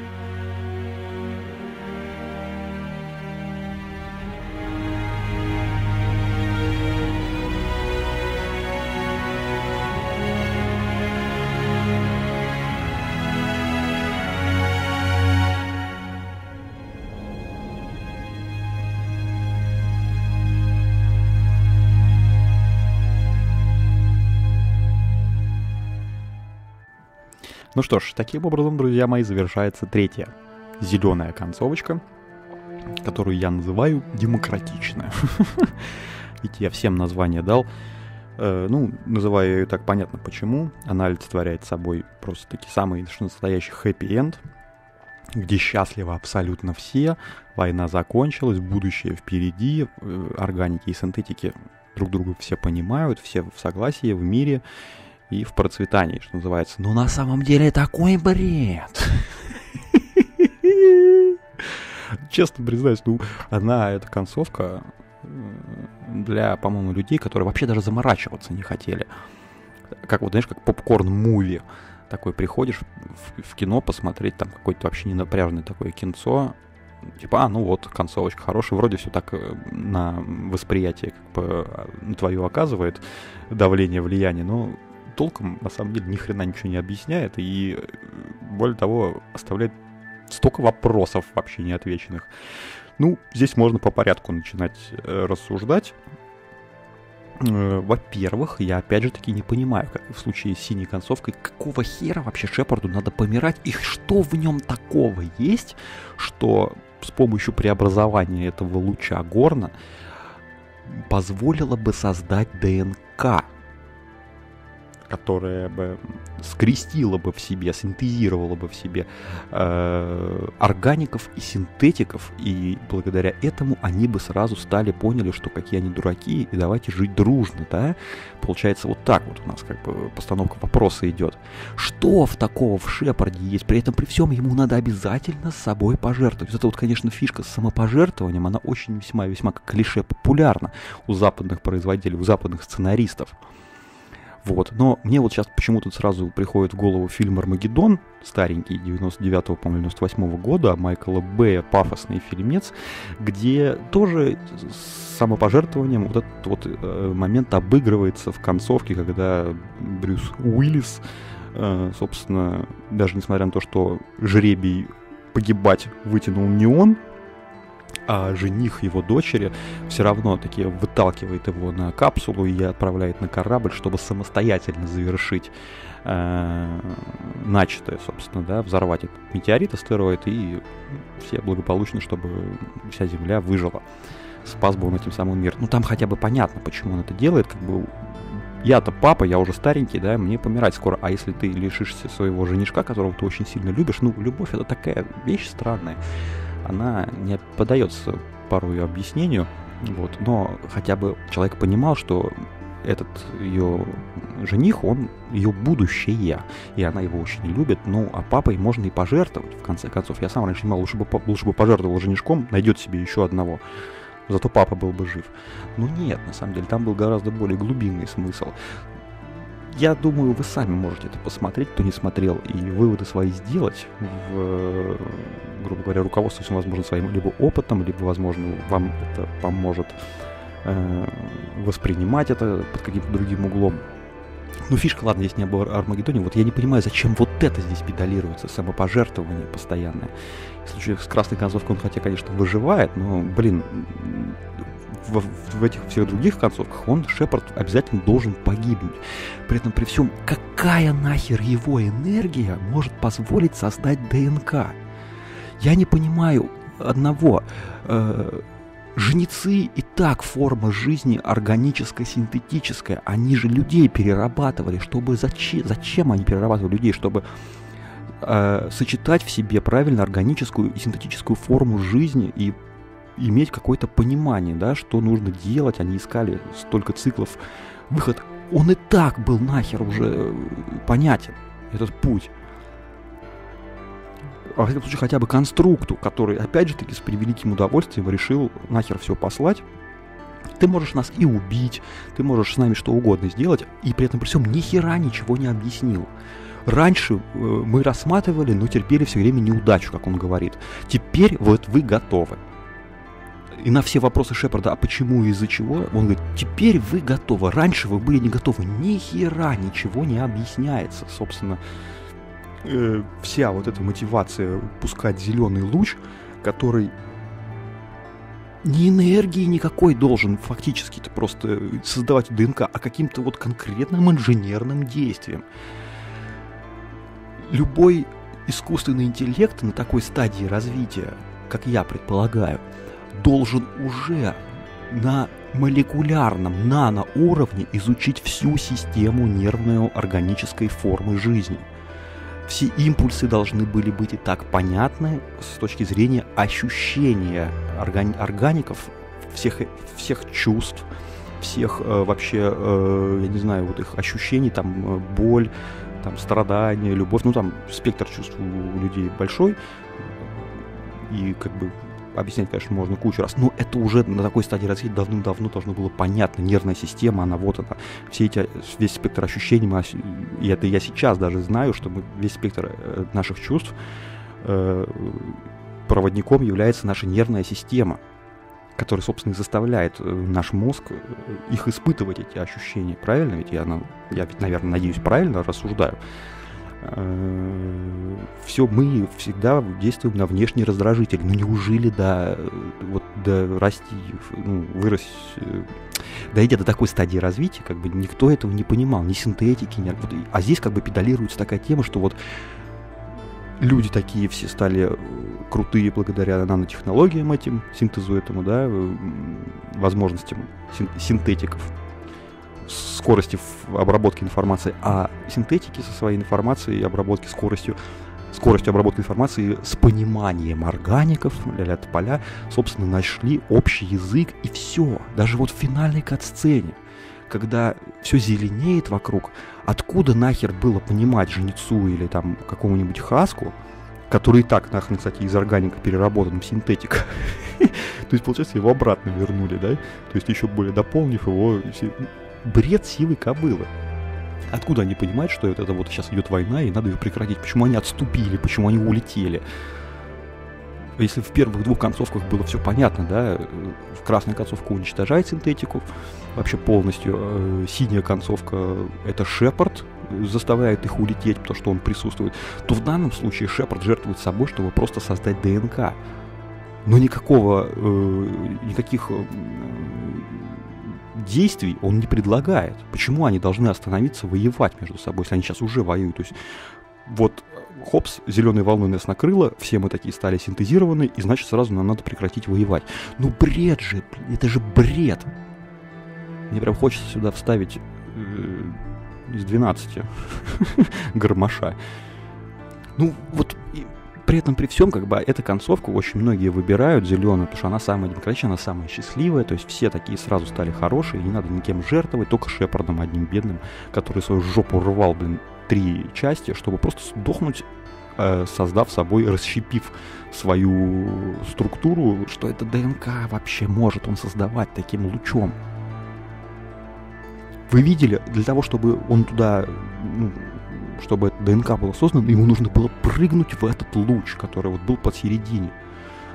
Ну что ж, таким образом, друзья мои, завершается третья зеленая концовочка, которую я называю демократичная. Ведь я всем название дал. Ну, называю ее так, понятно почему. Она олицетворяет собой просто-таки самый настоящий хэппи-энд, где счастливы абсолютно все, война закончилась, будущее впереди, органики и синтетики друг друга все понимают, все в согласии, в мире и в процветании, что называется. Но на самом деле такой бред. честно признаюсь, ну, она, эта концовка для, по-моему, людей, которые вообще даже заморачиваться не хотели. Как вот, знаешь, как попкорн-муви. Такой приходишь в, в кино посмотреть, там какое-то вообще ненапряжное такое кинцо. Типа, а, ну вот, концовочка хорошая. Вроде все так на восприятие как бы твое оказывает давление, влияние, но толком, на самом деле, ни хрена ничего не объясняет. И, более того, оставляет столько вопросов вообще неотвеченных. Ну, здесь можно по порядку начинать э, рассуждать. Э, во-первых, я опять же таки не понимаю, как в случае с синей концовкой, какого хера вообще Шепарду надо помирать, и что в нем такого есть, что с помощью преобразования этого луча Горна позволило бы создать ДНК, которая бы скрестила бы в себе, синтезировала бы в себе э, органиков и синтетиков, и благодаря этому они бы сразу стали, поняли, что какие они дураки, и давайте жить дружно, да? Получается, вот так вот у нас как бы постановка вопроса идет. Что в такого в Шепарде есть? При этом при всем ему надо обязательно с собой пожертвовать. Это вот, конечно, фишка с самопожертвованием, она очень весьма-весьма как клише популярна у западных производителей, у западных сценаристов. Вот. Но мне вот сейчас почему-то сразу приходит в голову фильм «Армагеддон», старенький, девяносто девятого, по-моему, девяносто восьмого года, Майкла Бэя, пафосный фильмец, где тоже с самопожертвованием вот этот вот э, момент обыгрывается в концовке, когда Брюс Уиллис, э, собственно, даже несмотря на то, что жребий погибать вытянул не он, а жених его дочери, все равно таки выталкивает его на капсулу и отправляет на корабль, чтобы самостоятельно завершить э, начатое, собственно, да, взорвать этот метеорит, астероид, и все благополучно, чтобы вся Земля выжила. Спас бы он этим самым мир. Ну, там хотя бы понятно, почему он это делает, как бы... Я-то папа, я уже старенький, да, мне помирать скоро. А если ты лишишься своего женишка, которого ты очень сильно любишь, ну, любовь — это такая вещь странная. Она не поддается порою объяснению, вот, но хотя бы человек понимал, что этот ее жених, он ее будущее, и она его очень любит, ну, а папой можно и пожертвовать, в конце концов. Я сам раньше понимал, лучше бы, лучше бы пожертвовал женишком, найдет себе еще одного, зато папа был бы жив. Но нет, на самом деле, там был гораздо более глубинный смысл. Я думаю, вы сами можете это посмотреть, кто не смотрел, и выводы свои сделать, в, грубо говоря, руководствуясь, возможно, своим либо опытом, либо, возможно, вам это поможет э, воспринимать это под каким-то другим углом. Ну, фишка, ладно, здесь не об Армагеддоне. Вот я не понимаю, зачем вот это здесь педалируется, самопожертвование постоянное. В случае с красной концовкой он, хотя, конечно, выживает, но, блин... В, в этих всех других концовках он, Шепард, обязательно должен погибнуть. При этом при всем, какая нахер его энергия может позволить создать ДНК? Я не понимаю одного. Э, жнецы и так форма жизни органическая, синтетическая. Они же людей перерабатывали. Чтобы зачем, зачем они перерабатывали людей? Чтобы э, сочетать в себе правильно органическую и синтетическую форму жизни и иметь какое-то понимание, да, что нужно делать. Они искали столько циклов выход. Он и так был нахер уже понятен, этот путь. А в этом случае хотя бы конструкту, который, опять же таки, с превеликим удовольствием решил нахер все послать. Ты можешь нас и убить, ты можешь с нами что угодно сделать, и при этом при всем ни хера ничего не объяснил. Раньше э, мы рассматривали, но терпели все время неудачу, как он говорит. Теперь вот вы готовы. И на все вопросы Шепарда, а почему и из-за чего, он говорит, теперь вы готовы, раньше вы были не готовы. Ни хера ничего не объясняется. Собственно, э, вся вот эта мотивация пускать зеленый луч, который ни энергии никакой должен фактически-то просто создавать ДНК, а каким-то вот конкретным инженерным действием. Любой искусственный интеллект на такой стадии развития, как я предполагаю, должен уже на молекулярном наноуровне изучить всю систему нервную органической формы жизни. Все импульсы должны были быть и так понятны с точки зрения ощущения органи- органиков, всех, всех чувств, всех э, вообще, э, я не знаю, вот их ощущений, там, боль, там, страдания, любовь, ну, там, спектр чувств у людей большой, и, как бы, объяснять, конечно, можно кучу раз, но это уже на такой стадии развития давным-давно должно было понятно. Нервная система, она вот она, все эти, весь спектр ощущений, мы, и это я сейчас даже знаю, что мы, весь спектр наших чувств, э, проводником является наша нервная система, которая, собственно, и заставляет наш мозг их испытывать, эти ощущения. Правильно ведь? Я, я ведь, наверное, надеюсь, правильно рассуждаю. Все, мы всегда действуем на внешний раздражитель. Ну неужели да, вот, да, расти, ну, вырасти, дойдя до такой стадии развития, как бы никто этого не понимал, ни синтетики, ни... А здесь как бы педалируется такая тема, что вот люди такие все стали крутые благодаря нанотехнологиям этим, синтезу этому, да, возможностям син- синтетиков. Скорости обработки информации, а синтетики со своей информацией и обработки скоростью, скоростью обработки информации с пониманием органиков, ля-ля тополя, собственно, нашли общий язык, и все. Даже вот в финальной кат-сцене, когда все зеленеет вокруг, откуда нахер было понимать Женицу или там какому-нибудь Хаску, который и так, нахрен, кстати, из органика переработан в синтетик. То есть, получается, его обратно вернули, да? То есть, еще более дополнив его... Бред сивой кобылы. Откуда они понимают, что это вот сейчас идет война и надо ее прекратить? Почему они отступили? Почему они улетели? Если в первых двух концовках было все понятно, да, красная концовка уничтожает синтетику вообще полностью, синяя концовка — это Шепард, заставляет их улететь, потому что он присутствует, то в данном случае Шепард жертвует собой, чтобы просто создать ДНК. Но никакого, никаких... действий он не предлагает. Почему они должны остановиться воевать между собой, если они сейчас уже воюют? То есть вот хопс, зеленой волной нас накрыло, все мы такие стали синтезированы, и значит сразу нам надо прекратить воевать. Ну бред же, это же бред. Мне прям хочется сюда вставить э, из двенадцати гармоша. Ну вот... При этом, при всем, как бы, эта концовка очень многие выбирают зеленую, потому что она самая демократичная, она самая счастливая, то есть все такие сразу стали хорошие, не надо никем жертвовать, только Шепардом одним бедным, который свою жопу рвал, блин, три части, чтобы просто сдохнуть, э, создав собой, расщепив свою структуру, что это ДНК вообще может он создавать таким лучом. Вы видели, для того, чтобы он туда... Ну, чтобы ДНК было создано, ему нужно было прыгнуть в этот луч, который вот был посередине.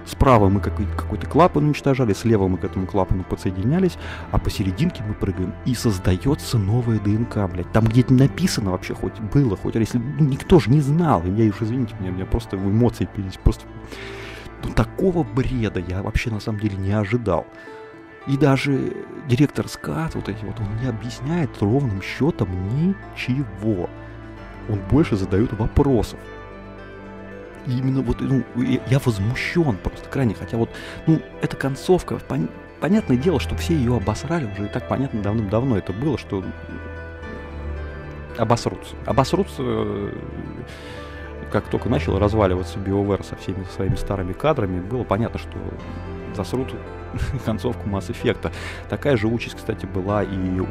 Справа мы какой-то клапан уничтожали, слева мы к этому клапану подсоединялись, а посерединке мы прыгаем. И создается новая ДНК, блядь. Там где-то написано вообще, хоть было, хоть если... Ну, никто же не знал. Я уж, извините меня, у меня просто эмоции пились. Просто... Ну, такого бреда я вообще на самом деле не ожидал. И даже директор Скат, вот эти вот, он не объясняет ровным счетом ничего. Он больше задает вопросов. И именно вот, ну, я возмущен просто крайне, хотя вот, ну, эта концовка, пон- понятное дело, что все ее обосрали уже, и так понятно давным-давно это было, что обосрутся. Обосрутся, как только начал разваливаться BioWare со всеми своими старыми кадрами, было понятно, что засрут концовку Mass Effect. Такая же участь, кстати, была и у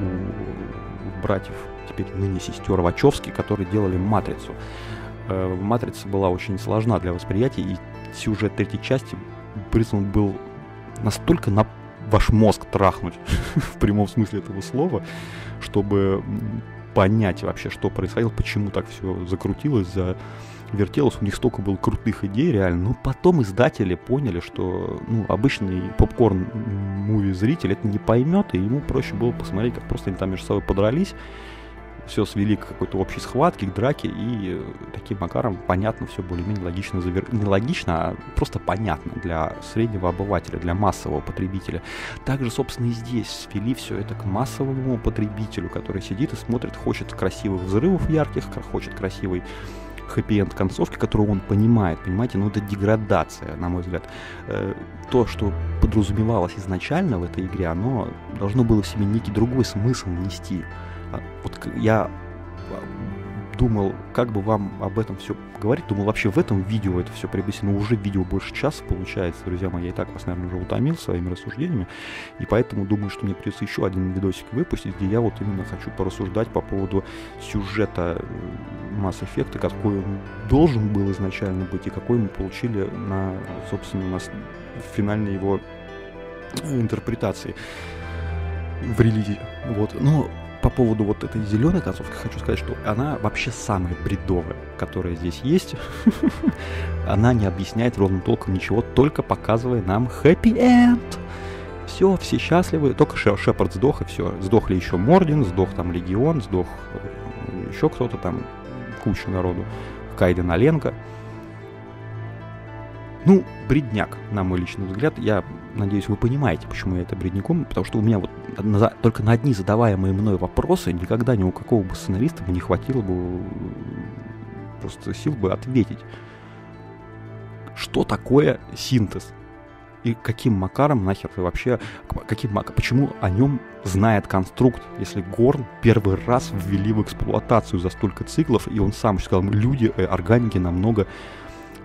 братьев, теперь ныне сестер Вачовски, которые делали «Матрицу». Э, «Матрица» была очень сложна для восприятия, и сюжет третьей части признан был настолько на ваш мозг трахнуть, в прямом смысле этого слова, чтобы понять вообще, что происходило, почему так все закрутилось, завертелось. У них столько было крутых идей реально, но потом издатели поняли, что ну, обычный попкорн-муви-зритель это не поймет, и ему проще было посмотреть, как просто они там между собой подрались, все свели к какой-то общей схватке, к драке, и таким макаром понятно, все более-менее логично завер... Не логично, а просто понятно для среднего обывателя, для массового потребителя. Также, собственно, и здесь свели все это к массовому потребителю, который сидит и смотрит, хочет красивых взрывов ярких, хочет красивой хэппи-энд концовки, которую он понимает. Понимаете, ну это деградация, на мой взгляд. То, что подразумевалось изначально в этой игре, оно должно было в себе некий другой смысл нести. Вот я думал, как бы вам об этом все говорить, думал вообще в этом видео это все приобрести, но уже видео больше часа получается, друзья мои, я и так вас, наверное, уже утомил своими рассуждениями, и поэтому думаю, что мне придется еще один видосик выпустить, где я вот именно хочу порассуждать по поводу сюжета Mass Effect, какой он должен был изначально быть и какой мы получили на, собственно, у нас финальной его интерпретации в релизе, вот, но... По поводу вот этой зеленой концовки хочу сказать, что она вообще самая бредовая, которая здесь есть. Она не объясняет ровно толком ничего, только показывая нам хэппи-энд. Все, все счастливы. Только Шепард сдох, и все. Сдохли еще Мордин, сдох там Легион, сдох еще кто-то там, куча народу. Кайден Оленко. Ну, бредняк, на мой личный взгляд. Я надеюсь, вы понимаете, почему я это бредняком, потому что у меня вот на, только на одни задаваемые мной вопросы никогда ни у какого бы сценариста бы не хватило бы просто сил бы ответить. Что такое синтез? И каким макаром нахер ты вообще... Каким макаром? Почему о нем знает конструкт, если Горн первый раз ввели в эксплуатацию за столько циклов, и он сам сказал, люди, э, органики намного...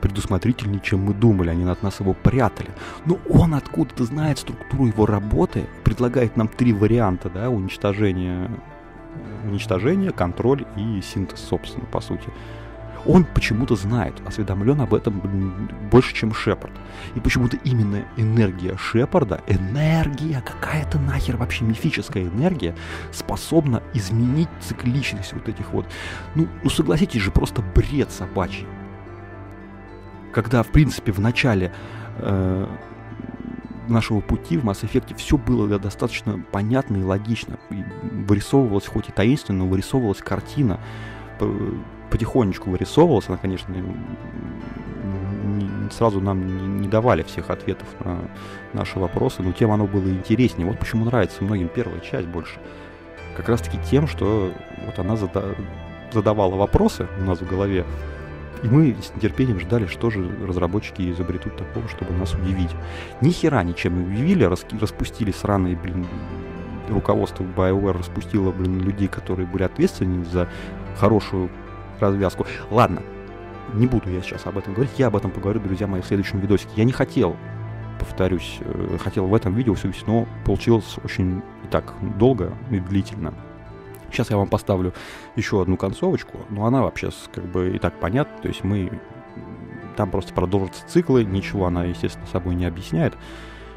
предусмотрительнее, чем мы думали, они от нас его прятали. Но он откуда-то знает структуру его работы, предлагает нам три варианта, да, уничтожения, уничтожение, контроль и синтез, собственно, по сути. Он почему-то знает, осведомлен об этом больше, чем Шепард. И почему-то именно энергия Шепарда, энергия, какая-то нахер вообще мифическая энергия, способна изменить цикличность вот этих вот. Ну, ну согласитесь же, просто бред собачий. Когда, в принципе, в начале э, нашего пути в Mass Effect все было достаточно понятно и логично. И вырисовывалась, хоть и таинственно, но вырисовывалась картина. Потихонечку вырисовывалась. Она, конечно, не, сразу нам не, не давали всех ответов на наши вопросы, но тем оно было интереснее. Вот почему нравится многим первая часть больше. Как раз-таки тем, что вот она зада- задавала вопросы у нас в голове. И мы с нетерпением ждали, что же разработчики изобретут такого, чтобы нас удивить. Ни хера ничем не удивили, распустили сраные, блин, руководство BioWare распустило, блин, людей, которые были ответственны за хорошую развязку. Ладно, не буду я сейчас об этом говорить, я об этом поговорю, друзья мои, в следующем видосике. Я не хотел, повторюсь, хотел в этом видео все, но получилось очень и так долго и длительно. Сейчас я вам поставлю еще одну концовочку, но она вообще как бы и так понятна, то есть мы... Там просто продолжатся циклы, ничего она, естественно, собой не объясняет.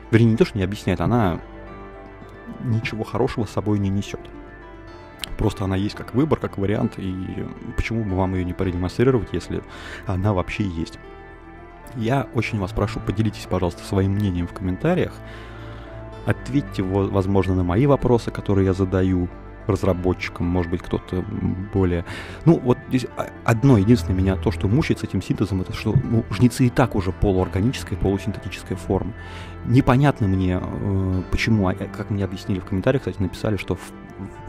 Вернее, не то, что не объясняет, она ничего хорошего собой не несет. Просто она есть как выбор, как вариант, и почему бы вам ее не продемонстрировать, если она вообще есть. Я очень вас прошу, поделитесь, пожалуйста, своим мнением в комментариях. Ответьте, возможно, на мои вопросы, которые я задаю разработчикам, может быть, кто-то более... Ну, вот здесь одно единственное меня, то, что мучает с этим синтезом, это что, ну, жнецы и так уже полуорганическая, полусинтетическая форма. Непонятно мне, э, почему, а, как мне объяснили в комментариях, кстати, написали, что в, в,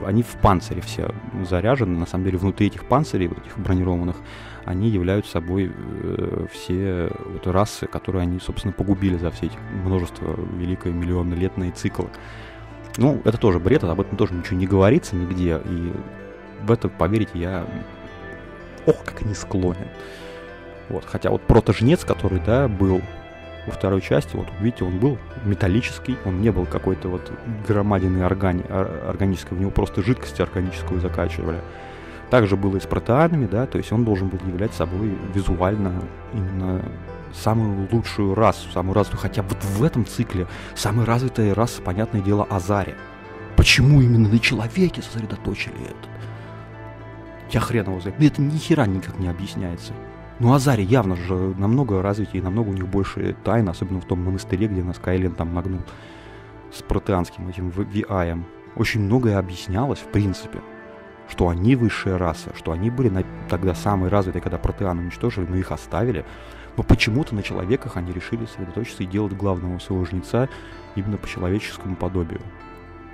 они в панцире все заряжены, на самом деле, внутри этих панцирей, вот этих бронированных, они являются собой э, все вот, расы, которые они, собственно, погубили за все эти множество, великое, миллионнолетние циклы. Ну, это тоже бред, об этом тоже ничего не говорится нигде, и в это поверить я, ох, как не склонен. Вот, хотя вот протожнец, который, да, был во второй части, вот, видите, он был металлический, он не был какой-то вот громадиной органи... органической, в него просто жидкости органическую закачивали. Также было и с протеанами, да, то есть он должен был являть собой визуально именно... самую лучшую расу, самую развитую, хотя вот в этом цикле самая развитая раса, понятное дело, Азари. Почему именно на человеке сосредоточили это? Я хрен его знаю. Это ни хера никак не объясняется. Ну, Азари явно же намного развитее, намного у них больше тайн, особенно в том монастыре, где нас Кайлен там нагнул с протеанским этим ви ай-ем. Очень многое объяснялось, в принципе, что они высшая раса, что они были на... тогда самые развитые, когда протеаны уничтожили, но их оставили. Но почему-то на человеках они решили сосредоточиться и делать главного своего жнеца именно по человеческому подобию.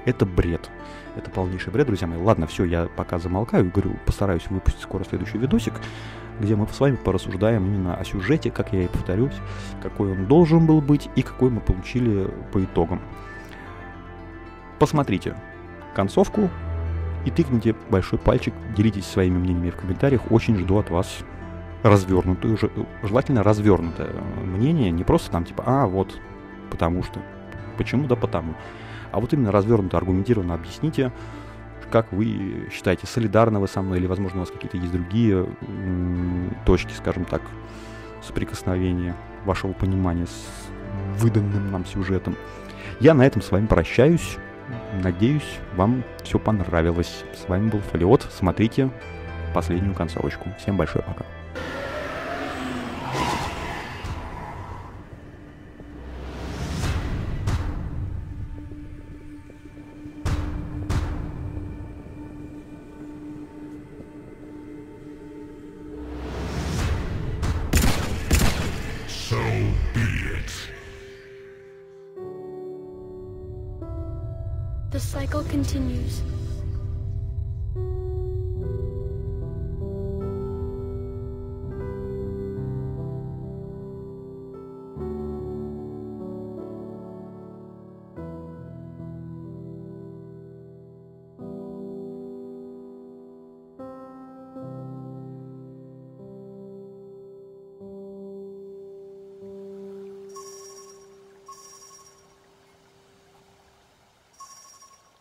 Это бред. Это полнейший бред, друзья мои. Ладно, все, я пока замолкаю и говорю, постараюсь выпустить скоро следующий видосик, где мы с вами порассуждаем именно о сюжете, как я и повторюсь, какой он должен был быть и какой мы получили по итогам. Посмотрите концовку, и тыкните большой пальчик, делитесь своими мнениями в комментариях, очень жду от вас развернутое, уже желательно развернутое мнение, не просто там типа «а, вот, потому что», «почему, да потому», а вот именно развернуто, аргументированно объясните, как вы считаете, солидарны вы со мной, или, возможно, у вас какие-то есть другие м- точки, скажем так, соприкосновения вашего понимания с выданным нам сюжетом. Я на этом с вами прощаюсь. Надеюсь, вам все понравилось. С вами был Фалеот. Смотрите последнюю концовочку. Всем большое пока. The cycle continues.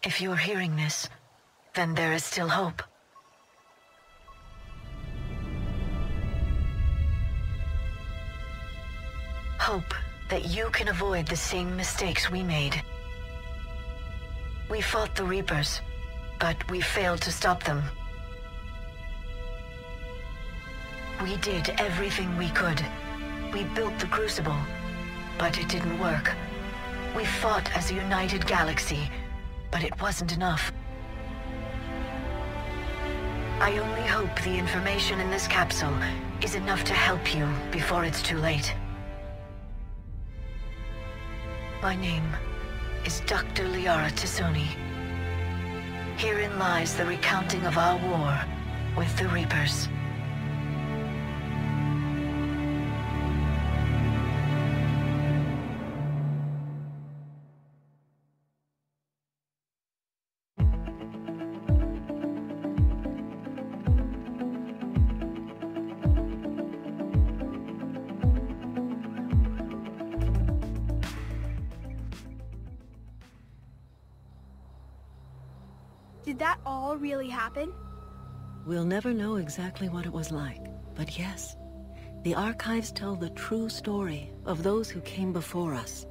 If you're hearing this, then there is still hope. Hope that you can avoid the same mistakes we made. We fought the Reapers, but we failed to stop them. We did everything we could. We built the Crucible, but it didn't work. We fought as a united galaxy. But it wasn't enough. I only hope the information in this capsule is enough to help you before it's too late. My name is Doctor Liara Tassoni. Herein lies the recounting of our war with the Reapers. Did that all really happen? We'll never know exactly what it was like, but yes, the archives tell the true story of those who came before us.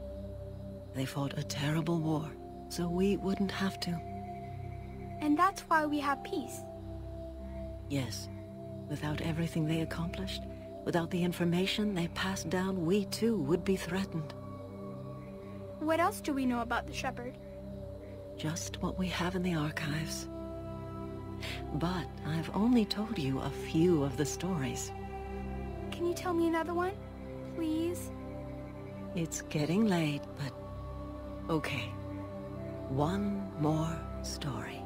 They fought a terrible war, so we wouldn't have to. And that's why we have peace. Yes. Without everything they accomplished, without the information they passed down, we too would be threatened. What else do we know about the Shepherd? Just what we have in the archives. But I've only told you a few of the stories. Can you tell me another one, please? It's getting late, but okay. One more story.